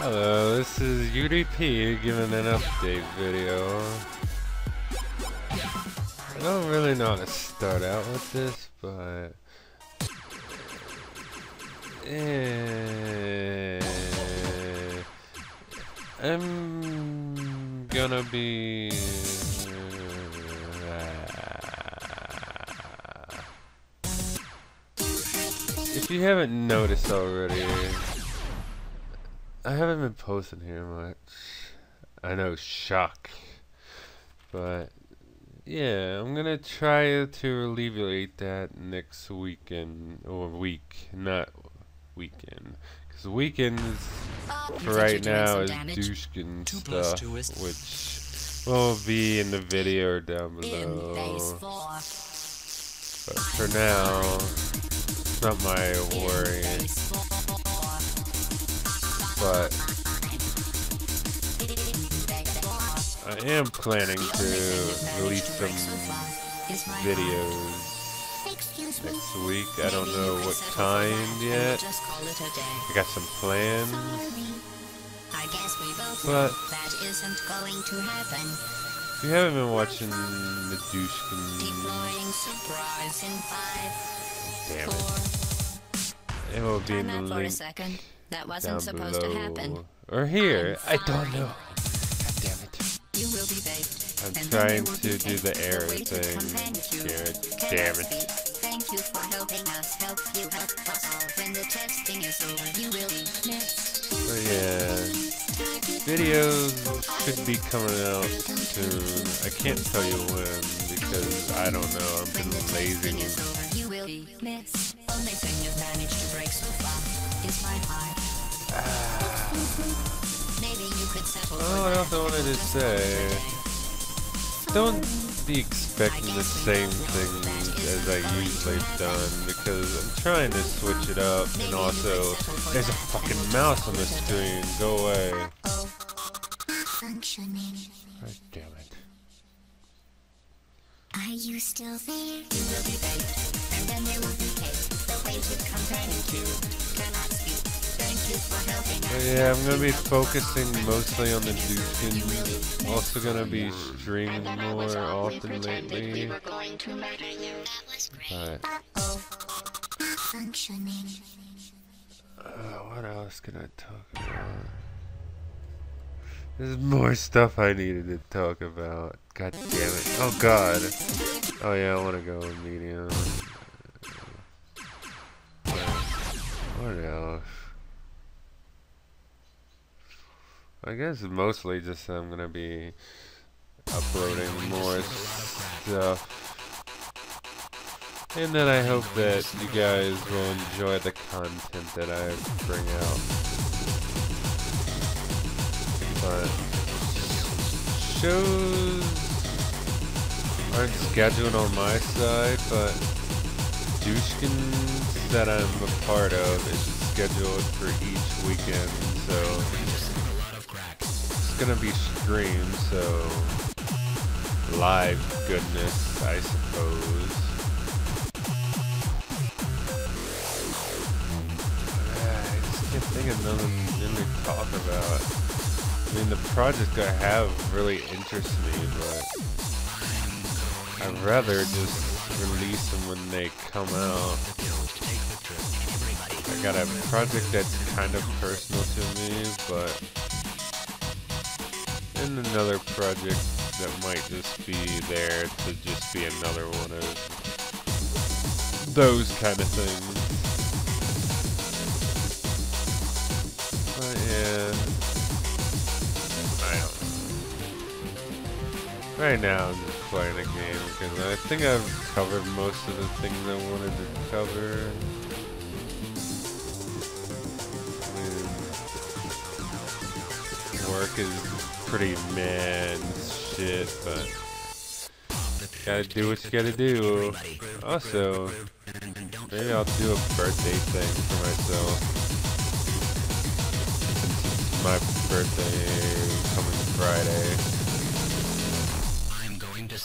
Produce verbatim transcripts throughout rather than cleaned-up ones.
Hello, this is U D P giving an update video. I don't really know how to start out with this, but... Eh, I'm gonna be... If you haven't noticed already, I haven't been posting here much. I know, shock. But, yeah, I'm gonna try to alleviate that next weekend, or week, not weekend. Because weekends, for right now, is Dutchkin stuff, which will be in the video down below. But for now, it's not my worry. But I am planning to release some videos next week. I don't know what time yet. I got some plans. But if you haven't been watching the Dutchkin, damn it. It will be in the link. That wasn't supposed to happen. Or here. I don't know. God damn it. You will be baked. I'm trying to do the air thing. Damn it. Thank you for helping us help you help us. When the testing is over, you will be missed. So yeah. Videos should be coming out soon. I can't tell you when because I don't know. I've been lazy. You will be missed. Only thing you've managed to break so far. Is my heart. Ah. Maybe you could settle. Oh, I also wanted to say, don't be expecting the same things as I usually have done, because I'm trying to switch it up, and also, there's a fucking mouse on the screen, go away. God damn it. Are you still there? You will be baked, and then there will be cake. The way to come back to. Yeah, I'm gonna be focusing mostly on the Dutchkin. Also gonna be streaming more often lately. But uh, what else can I talk about? There's more stuff I needed to talk about. God damn it! Oh God! Oh yeah, I wanna go with medium. What else? I guess mostly just I'm gonna be uploading more stuff, and then I hope that you guys will enjoy the content that I bring out. But shows aren't scheduled on my side, but Dutchkins that I'm a part of is scheduled for each weekend, so. Gonna be streamed, so live goodness, I suppose. I just can't think of nothing to talk about. I mean, the project I have really interests me, but I'd rather just release them when they come out. I got a project that's kind of personal to me, but and another project that might just be there to just be another one of those kind of things. But yeah, I don't know. Right now I'm just playing a game because I think I've covered most of the things I wanted to cover. Work is pretty mad shit, but gotta do what you gotta do. Also, maybe I'll do a birthday thing for myself. It's my birthday coming Friday. I'm going to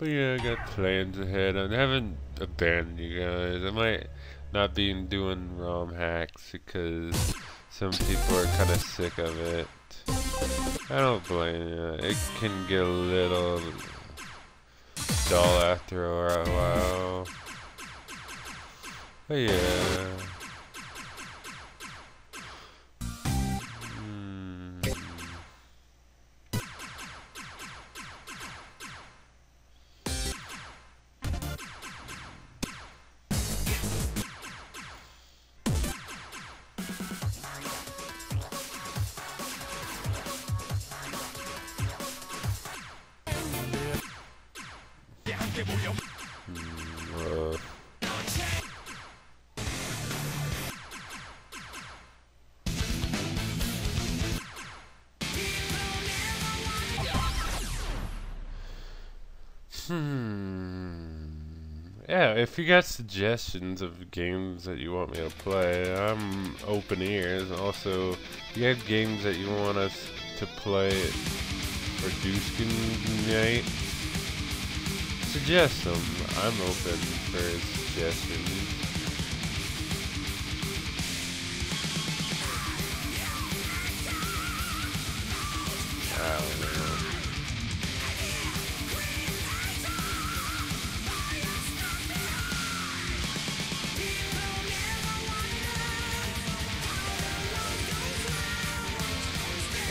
But yeah, I got plans ahead. I haven't abandoned you guys. I might not be doing ROM hacks because some people are kind of sick of it. I don't blame you. It can get a little dull after a while. But yeah. Hmm, uh. hmm. Yeah, if you got suggestions of games that you want me to play, I'm open ears. Also, if you have games that you want us to play for Dutchkin Night, suggest them. I'm open for suggestions. I don't know.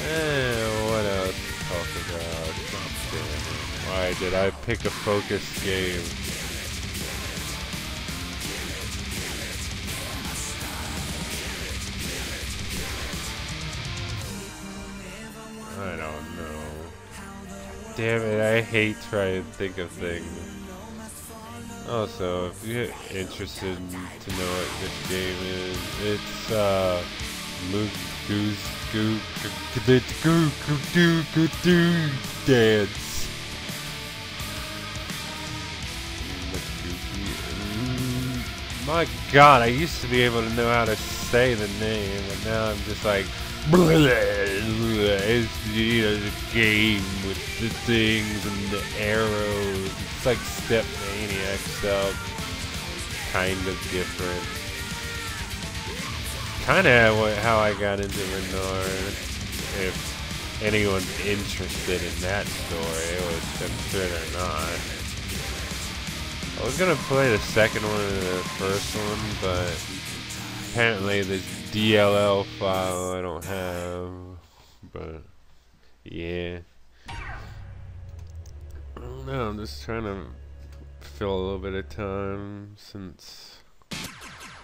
Eh, what else to talk about? Why did I pick a focused game? I don't know. Damn it, I hate trying to think of things. Also, if you're interested to know what this game is, it's uh... Mungyo Dance. My God, I used to be able to know how to say the name, but now I'm just like, it's, you know, the game with the things and the arrows. It's like Step Maniac stuff, kind of different. Kind of how I got into Renard. If anyone's interested in that story, which I'm sure they're not. I was gonna play the second one or the first one, but apparently the D L L file I don't have, but yeah. I don't know, I'm just trying to fill a little bit of time since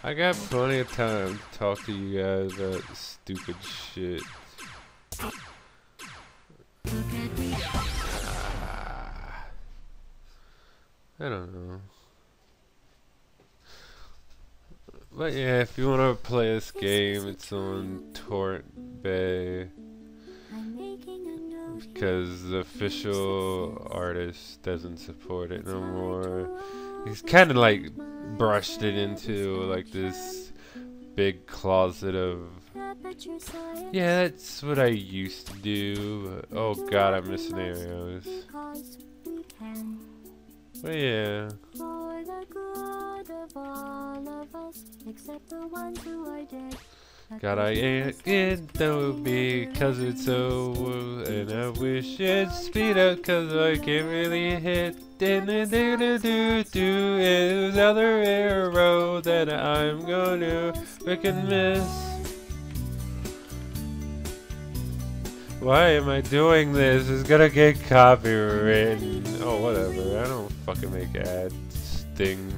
I got plenty of time to talk to you guys about stupid shit. I don't know. But yeah, if you want to play this game, it's on Torrent Bay. Because the official artist doesn't support it no more. He's kind of like brushed it into like this big closet of... Yeah, that's what I used to do. But oh God, I miss scenarios. But yeah. For the good of all of us, except the ones who are dead. God, I ain't it though because it's over, and I wish it'd speed up because I can't really hit. And it was other arrow that I'm gonna pick and miss. Why am I doing this? It's gonna get copyrighted. Oh, whatever. I don't fucking make ads things.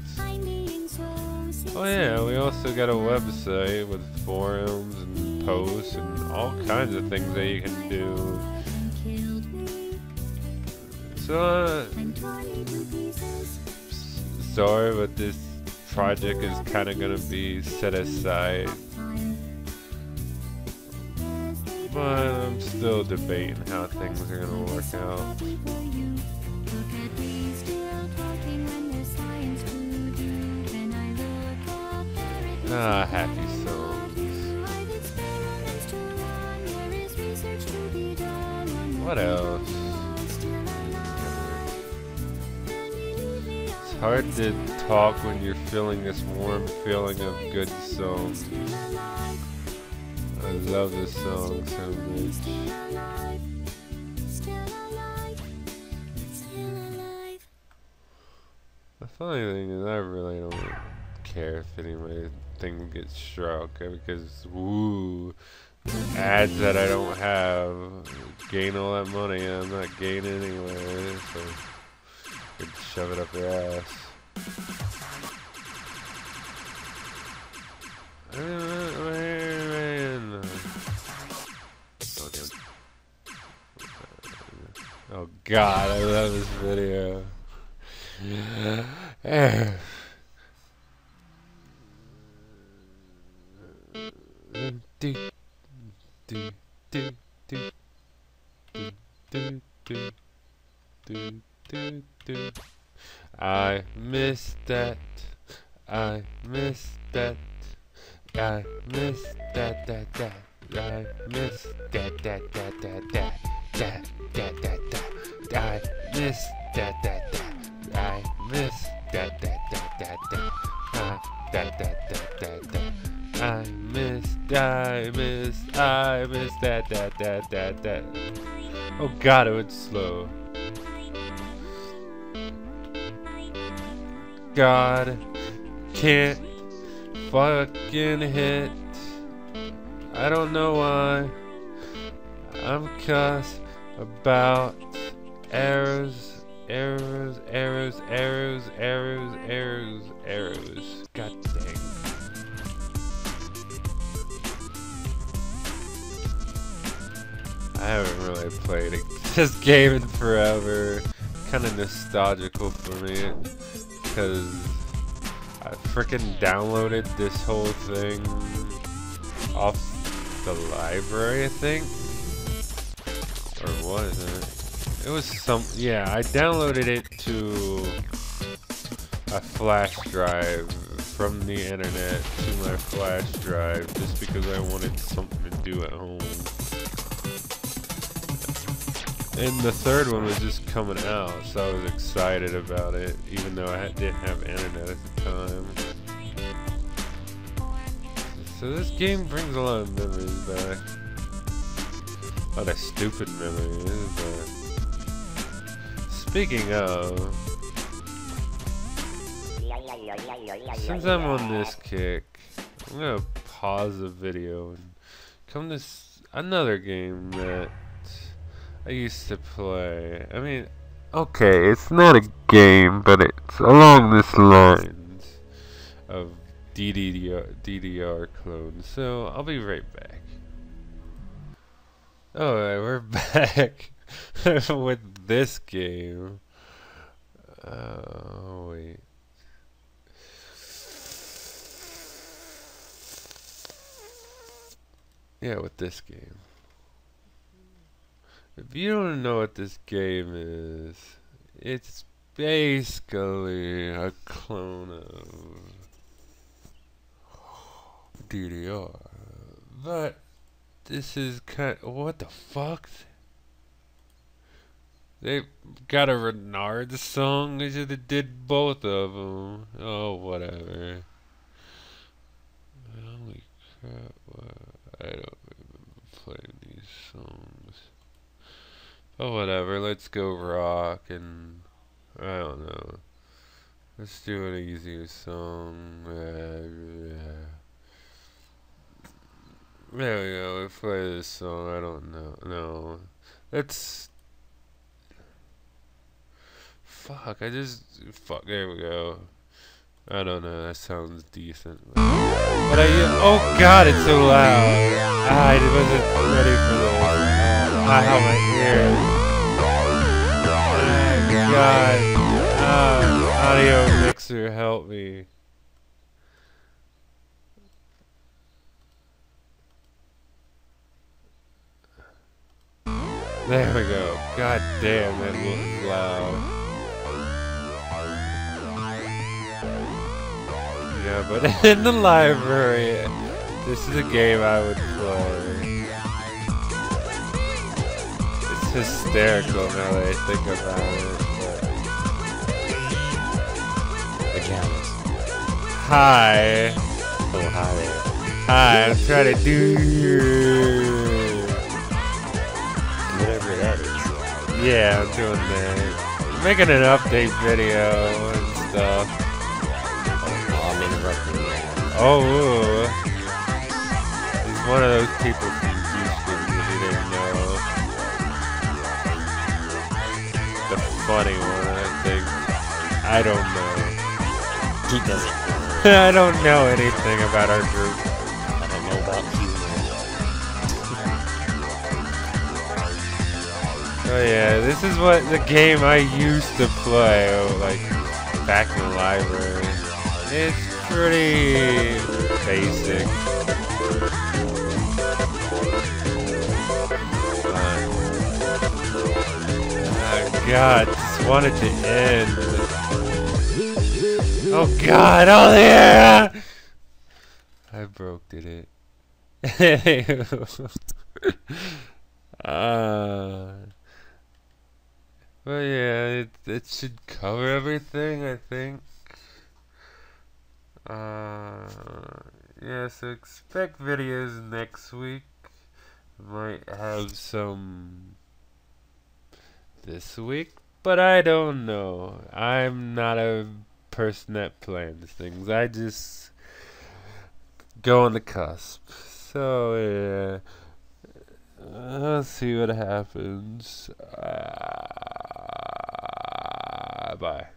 Oh yeah, we also got a website with forums and posts and all kinds of things that you can do. So, uh, sorry, but this project is kind of gonna be set aside. But I'm still debating how things are gonna work out. Ah, happy songs. What else? hard to talk when you're feeling this warm feeling of good soul. I love this song so much. The funny thing is I really don't care if any of my things get struck, because woo, ads that I don't have, gain all that money and I'm not gaining anyway, so I could shove it up their ass. Man. Oh, damn. Oh god, I love this video. Do, do, do, do, do, do, do, do, do, do. I miss that. I miss that. I miss that that that. I miss that that that that that that that that that. I miss that that that. I miss that that that that that. I that that that that that. I miss. I miss. I miss that that that that that. Oh God, it was slow. God can't fucking hit. I don't know why. I'm cussed about errors, errors, errors, errors, errors, errors, errors. God dang. I haven't really played it. This game in forever. Kind of nostalgical for me, because I freaking downloaded this whole thing off the library, I think, or was it? It was some, yeah, I downloaded it to a flash drive from the internet to my flash drive just because I wanted something to do at home. And the third one was just coming out, so I was excited about it, even though I didn't have internet at the time. So this game brings a lot of memories back. A lot of stupid memories, but... Speaking of... Since I'm on this kick, I'm gonna pause the video and come to another game that I used to play. I mean, okay, it's not a game, but it's along this line of D D R, D D R clones. So I'll be right back. Alright, we're back with this game. Oh, uh, wait. Yeah, with this game. If you don't know what this game is, it's basically a clone of D D R. But this is kind of, what the fuck? They got a Renard song. They should have did both of them. Oh, whatever. Holy crap! I don't remember playing these songs. Oh, whatever, let's go rock and... I don't know. Let's do an easier song. Uh, yeah. There we go, let's play this song. I don't know. No. Let's... Fuck, I just... Fuck, there we go. I don't know, that sounds decent. But I... Oh god, it's so loud! I wasn't ready for the one. I have my ears. Oh, God. Oh, audio mixer, help me. There we go. God damn, that looks loud. Yeah, but in the library, this is a game I would play. Hysterical now that I think about it. pajamas. Hi. Oh, hi there. Hi, I'm trying to do whatever that is. Yeah, I'm doing that. Making an update video and stuff. Oh, I'm interrupting you. Oh. He's one of those people from Houston that you didn't know. The funny one, I think. I don't know. He doesn't. I don't know anything about our group. I don't know about you. Oh yeah, this is what the game I used to play, like, back in the library. It's pretty basic. Oh god, just wanted to end. Oh god, oh yeah! I broke, did it? uh, well, yeah, it, it should cover everything, I think. Uh, yeah, so expect videos next week. Might have some this week, but I don't know. I'm not a person that plans things. I just go on the cusp. So yeah, let's see what happens. Uh, bye.